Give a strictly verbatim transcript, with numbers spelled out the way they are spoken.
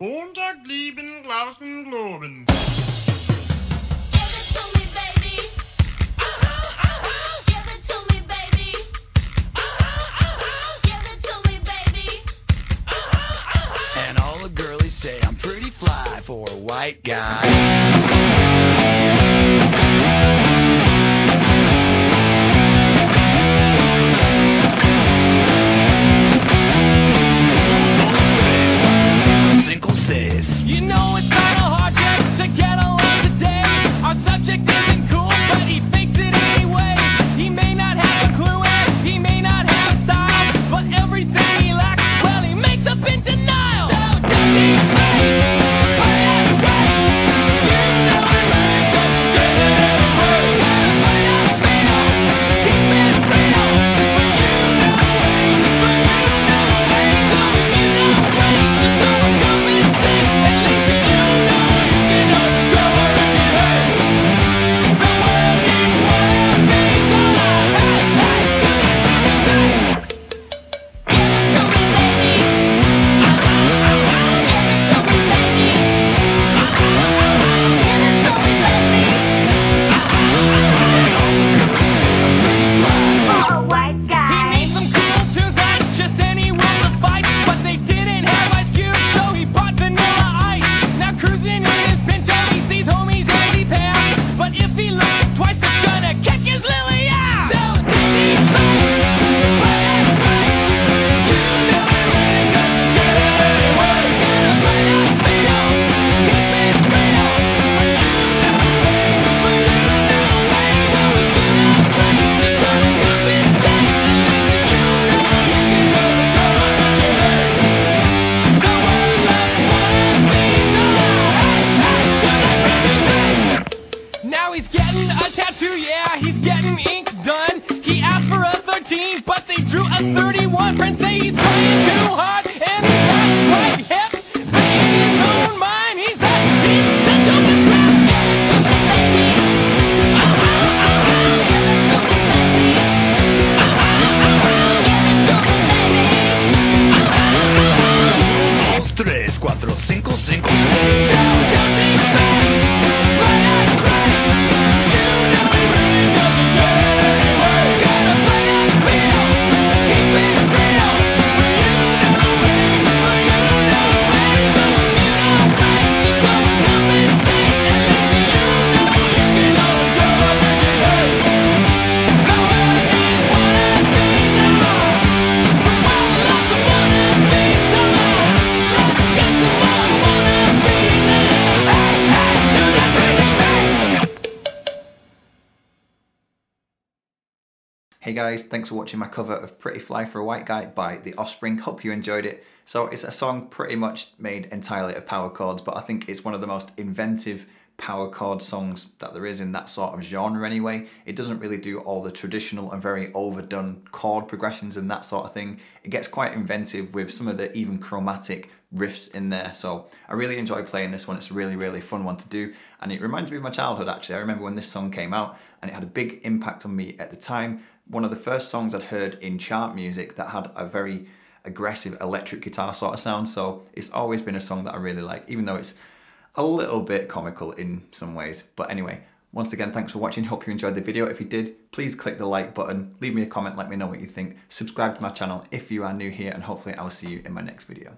Montag lieben, Glauben, Globen. And all the girlies say I'm pretty fly for a white guy. thirty-one friends say he's trying too hard, and he's not quite hip. Hey guys, thanks for watching my cover of Pretty Fly for a White Guy by The Offspring. Hope you enjoyed it. So it's a song pretty much made entirely of power chords, but I think it's one of the most inventive power chord songs that there is in that sort of genre anyway. It doesn't really do all the traditional and very overdone chord progressions and that sort of thing. It gets quite inventive with some of the even chromatic riffs in there, so I really enjoy playing this one. It's a really, really fun one to do, and it reminds me of my childhood actually. I remember when this song came out and it had a big impact on me at the time. One of the first songs I'd heard in chart music that had a very aggressive electric guitar sort of sound, so it's always been a song that I really like, even though it's a little bit comical in some ways. But anyway, once again, thanks for watching. Hope you enjoyed the video. If you did, please click the like button, leave me a comment, let me know what you think. Subscribe to my channel if you are new here, and hopefully I'll see you in my next video.